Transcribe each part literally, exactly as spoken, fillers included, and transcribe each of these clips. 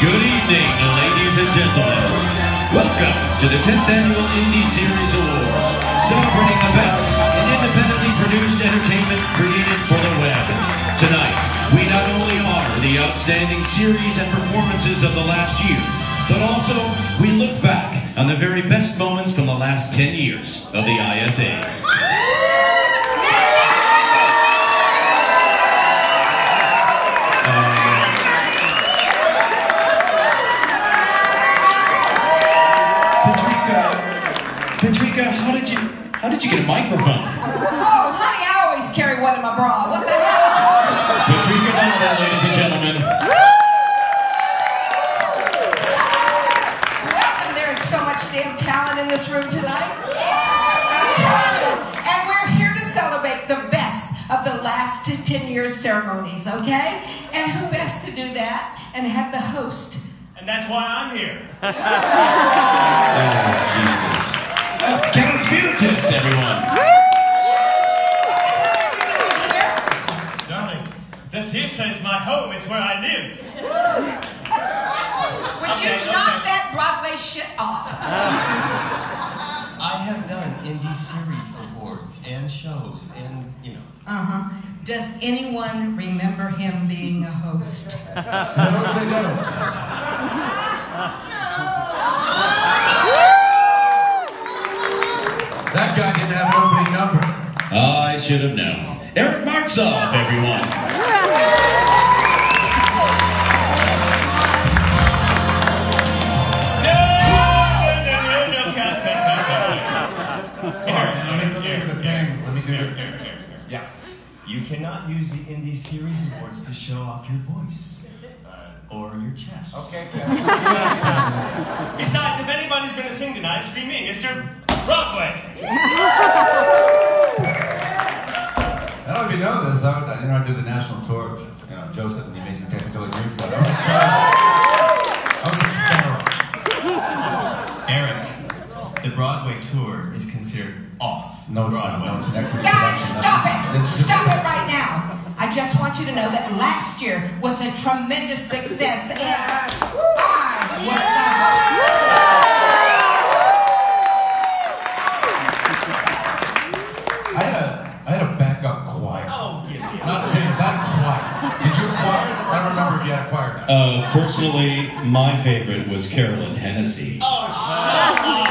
Good evening, ladies and gentlemen. Welcome to the tenth Annual Indie Series Awards, celebrating the best in independently produced entertainment created for the web. Tonight, we not only honor the outstanding series and performances of the last year, but also we look back on the very best moments from the last ten years of the I S As. Patricia, how did you how did you get a microphone? Oh, honey, I always carry one in my bra. What the hell? Patricia Dunlap, ladies and gentlemen. Welcome. There is so much damn talent in this room tonight. I'm telling you, and we're here to celebrate the best of the last ten year ceremonies, okay? And who best to do that and have the host? And that's why I'm here. Oh, Jesus. Uh, Kevin Spirtas, everyone. Woo! What the hell are you doing here? Darling, the theater is my home. It's where I live. Would okay, you okay. knock that Broadway shit off? I have done Indie Series Awards and shows and, you know. Uh-huh. Does anyone remember him being a host? No, they don't. That guy didn't have an opening number. I should have known. Eric Martsolf, everyone. No, no, no, no, cut, cut, cut, cut. Eric, let me do it. Eric, let me do it. Yeah. You cannot use the Indie Series Awards to show off your voice. Or your chest. Okay, Kevin. Besides, if anybody's going to sing tonight, it should be me, Mister Broadway! I don't even know this. I, would, you know, I did the national tour of you know, Joseph and the Amazing Technicolor Dreamcoat. I was in federal. Eric, the Broadway tour is considered off. No, it's Broadway. Not. No, it's an equity Guys, stop it! It's stop it right now! I just want you to know that last year was a tremendous success, and I was the host. Uh, personally, my favorite was Carolyn Hennessy. Oh, shut up!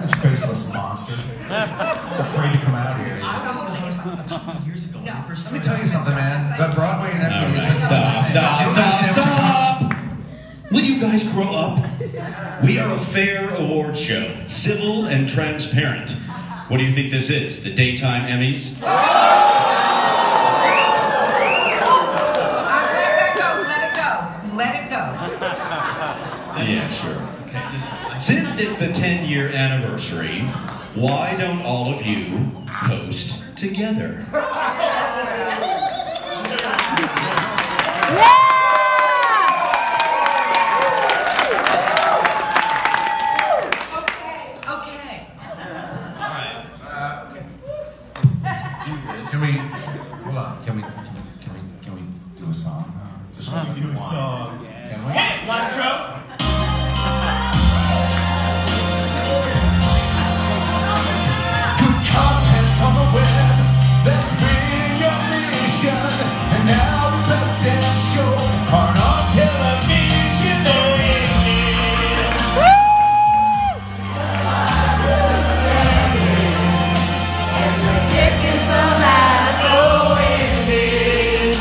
That faceless monster. It's afraid to come out here. I was the host a couple years ago. No, first let me tell you something, man. The Broadway and everything. Right. Stop, stop, stop, stop! Will you guys grow up? We are a fair award show, civil and transparent. What do you think this is? The daytime Emmys? Yeah, sure. Since it's the ten year anniversary, why don't all of you host together? Yeah! Okay, okay. All right. Uh, okay. Let's do this. Can we, hold on, can we, can we, can we, can we do a song? Uh, just want to do a song. Can we? Hit, last stroke. That's been your mission, and now the best damn shows are on television. There it is. And we're kicking some ass. Oh, it is. We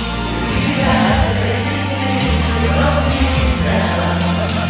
have everything we need now.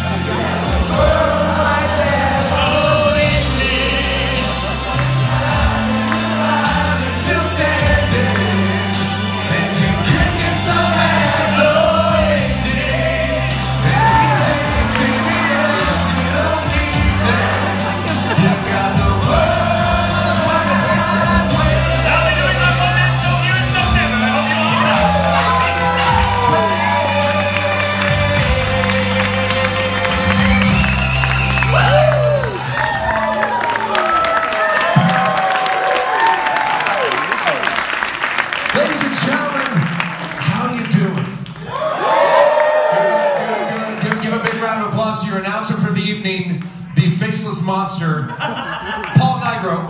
evening, the faceless monster, Paul Nigro.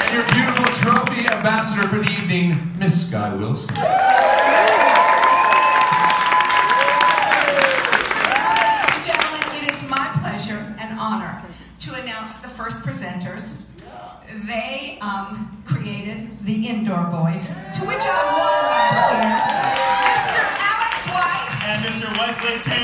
And your beautiful trophy ambassador for the evening, Miss Skywills. Ladies and gentlemen, it is my pleasure and honor to announce the first presenters. They um, created the Indoor Boys, to which I won last year. Mister Alex Weiss. And Mister Wesley Taylor.